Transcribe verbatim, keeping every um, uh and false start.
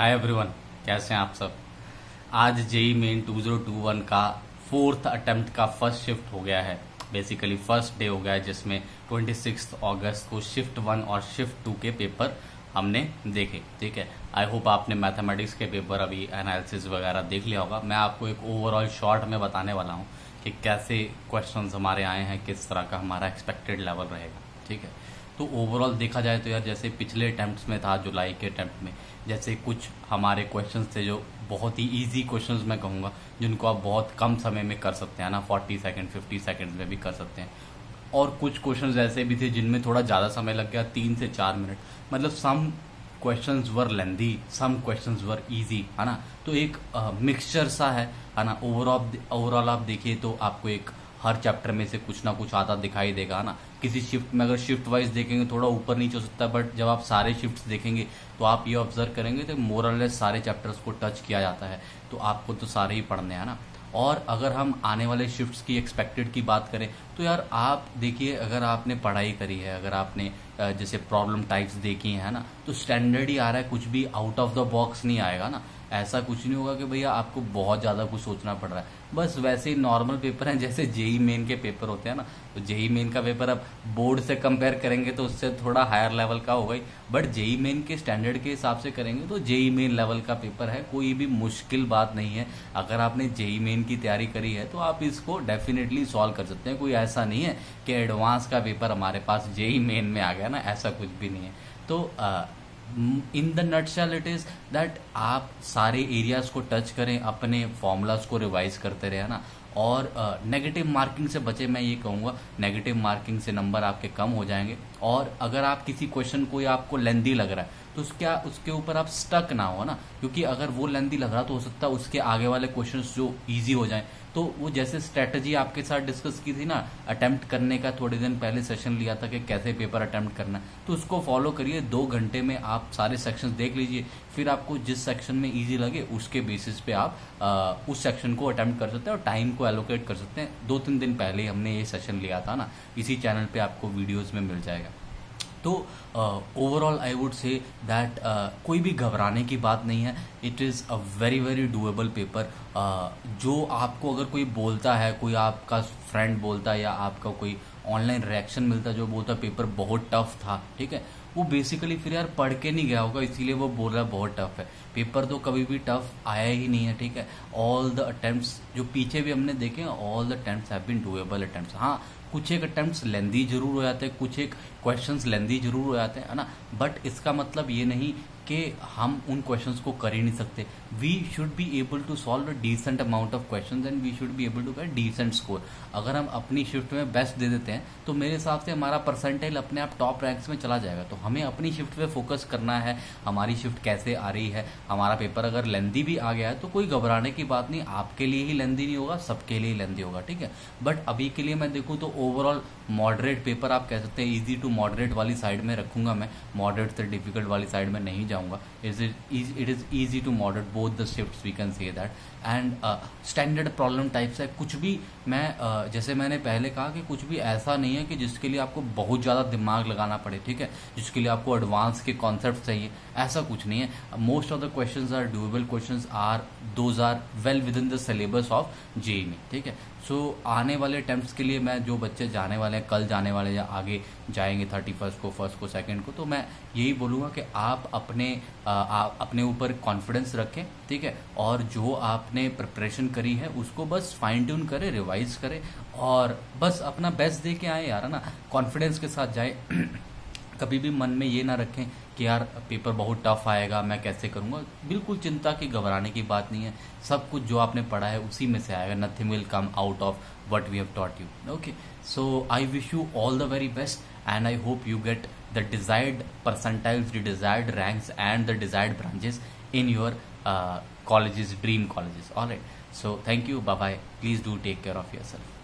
Hi everyone, कैसे हैं आप सब। आज जेई मेन दो हज़ार इक्कीस का फोर्थ अटेम्प्ट का फर्स्ट शिफ्ट हो गया है, बेसिकली फर्स्ट डे हो गया है, जिसमें छब्बीस अगस्त को शिफ्ट वन और शिफ्ट टू के पेपर हमने देखे। ठीक है, आई होप आपने मैथमेटिक्स के पेपर अभी एनालिसिस वगैरह देख लिया होगा। मैं आपको एक ओवरऑल शॉर्ट में बताने वाला हूँ कि कैसे क्वेश्चन हमारे आए हैं, किस तरह का हमारा एक्सपेक्टेड लेवल रहेगा। ठीक है, तो ओवरऑल देखा जाए तो यार, जैसे पिछले अटैम्प्ट में था, जुलाई के अटैम्प्ट में जैसे कुछ हमारे क्वेश्चंस थे जो बहुत ही इजी क्वेश्चंस मैं कहूँगा, जिनको आप बहुत कम समय में कर सकते हैं ना, चालीस सेकंड पचास सेकंड में भी कर सकते हैं। और कुछ क्वेश्चंस ऐसे भी थे जिनमें थोड़ा ज़्यादा समय लग गया, तीन से चार मिनट मतलब some questions were lengthy, some questions were easy, है ना। तो एक मिक्सचर सा है ना। ओवरऑल ओवरऑल आप देखिए तो आपको एक हर चैप्टर में से कुछ ना कुछ आता दिखाई देगा ना। किसी शिफ्ट में अगर शिफ्ट वाइज देखेंगे थोड़ा ऊपर नीचे हो सकता है, बट जब आप सारे शिफ्ट्स देखेंगे तो आप ये ऑब्जर्व करेंगे तो मोरलेस सारे चैप्टर्स को टच किया जाता है, तो आपको तो सारे ही पढ़ने हैं ना। और अगर हम आने वाले शिफ्ट्स की एक्सपेक्टेड की बात करें तो यार आप देखिए, अगर आपने पढ़ाई करी है, अगर आपने जैसे प्रॉब्लम टाइप्स देखी है ना, तो स्टैंडर्ड ही आ रहा है, कुछ भी आउट ऑफ द बॉक्स नहीं आएगा ना। ऐसा कुछ नहीं होगा कि भैया आपको बहुत ज़्यादा कुछ सोचना पड़ रहा है, बस वैसे ही नॉर्मल पेपर हैं जैसे जेई मेन के पेपर होते हैं ना। तो जेई मेन का पेपर अब बोर्ड से कंपेयर करेंगे तो उससे थोड़ा हायर लेवल का होगा ही, बट जेई मेन के स्टैंडर्ड के हिसाब से करेंगे तो जेई मेन लेवल का पेपर है, कोई भी मुश्किल बात नहीं है। अगर आपने जेई मेन की तैयारी करी है तो आप इसको डेफिनेटली सॉल्व कर सकते हैं। कोई ऐसा नहीं है कि एडवांस का पेपर हमारे पास जेई मेन में आ गया ना, ऐसा कुछ भी नहीं है। तो uh, in the nutshell it is that आप सारे एरियाज को टच करें, अपने फॉर्मूलाज को रिवाइज करते रहे ना, और नेगेटिव uh, मार्किंग से बचे। मैं ये कहूँगा नेगेटिव मार्किंग से नंबर आपके कम हो जाएंगे। और अगर आप किसी क्वेश्चन को या आपको लेंदी लग रहा है तो उसके उसके ऊपर आप स्टक ना हो ना, क्योंकि अगर वो लेंदी लग रहा तो हो सकता है उसके आगे वाले क्वेश्चंस जो इजी हो जाएं। तो वो जैसे स्ट्रेटजी आपके साथ डिस्कस की थी ना, अटेम्प्ट करने का थोड़े दिन पहले सेशन लिया था कि कैसे पेपर अटेम्प्ट करना है, तो उसको फॉलो करिए। दो घंटे में आप सारे सेक्शंस देख लीजिए, फिर आपको जिस सेक्शन में ईजी लगे उसके बेसिस पे आप आ, उस सेक्शन को अटेम्प्ट कर सकते हैं और टाइम को एलोकेट कर सकते हैं। दो तीन दिन पहले हमने ये सेशन लिया था ना, इसी चैनल पर आपको वीडियोज़ में मिल जाएगा। तो overall I would say that कोई भी घबराने की बात नहीं है। It is a very very doable paper. जो आपको अगर कोई बोलता है, कोई आपका फ्रेंड बोलता है या आपका कोई ऑनलाइन रिएक्शन मिलता है जो बोलता है पेपर बहुत टफ था, ठीक है, वो बेसिकली फिर यार पढ़ के नहीं गया होगा, इसीलिए वो बोल रहा है बहुत टफ है। पेपर तो कभी भी टफ आया ही नहीं है। ठीक है, ऑल द अटेम्प्ट्स जो पीछे भी हमने देखे, all the attempts have been doable attempts. हाँ, कुछ एक अटेम्प्ट्स लेंदी जरूर हो जाते हैं, कुछ एक क्वेश्चंस लेंदी जरूर हो जाते हैं ना, बट इसका मतलब ये नहीं कि हम उन क्वेश्चंस को कर ही नहीं सकते। We should be able to solve a decent amount of questions and we should be able to get decent score. अगर हम अपनी शिफ्ट में बेस्ट दे देते हैं तो मेरे हिसाब से हमारा परसेंटाइल अपने आप टॉप रैंक्स में चला जाएगा। तो हमें अपनी शिफ्ट पे फोकस करना है, हमारी शिफ्ट कैसे आ रही है। हमारा पेपर अगर लेंदी भी आ गया है तो कोई घबराने की बात नहीं, आपके लिए ही लेंदी नहीं होगा, सबके लिए ही लेंदी होगा। ठीक है, बट अभी के लिए मैं देखूँ तो ओवरऑल मॉडरेट पेपर आप कह सकते हैं, ईजी टू मॉडरेट वाली साइड में रखूंगा मैं, मॉडरेट से डिफिकल्ट वाली साइड में नहीं जाऊंगा। Is it it is easy to moderate both the shifts, we can say that. And standard problem types है, कुछ भी मैं uh, जैसे मैंने पहले कहा कि कुछ भी ऐसा नहीं है कि जिसके लिए आपको बहुत ज़्यादा दिमाग लगाना पड़े, ठीक है, जिसके लिए आपको एडवांस के कॉन्सेप्ट चाहिए, ऐसा कुछ नहीं है। Most of the question are doable question, are those are well within the syllabus of JEE में। ठीक है, सो so, आने वाले अटैम्प्ट्स के लिए मैं जो बच्चे जाने वाले हैं, कल जाने वाले या आगे जाएंगे थर्टी फर्स्ट को, फर्स्ट को, सेकंड को, तो मैं यही बोलूँगा कि आप अपने आ, आ, अपने ऊपर कॉन्फिडेंस रखें। ठीक है, और जो आपने प्रिपरेशन करी है उसको बस फाइन ट्यून करें, रिवाइज करें और बस अपना बेस्ट दे के आए यार, है ना। कॉन्फिडेंस के साथ जाए कभी भी मन में ये ना रखें कि यार पेपर बहुत टफ आएगा, मैं कैसे करूँगा। बिल्कुल चिंता की, घबराने की बात नहीं है। सब कुछ जो आपने पढ़ा है उसी में से आएगा, nothing will come out of what we have taught you. Okay, so I wish you all the very best and I hope you get the desired percentiles, the desired ranks and the desired branches in your colleges, dream colleges. All right. So thank you. Bye bye. Please do take care of yourself.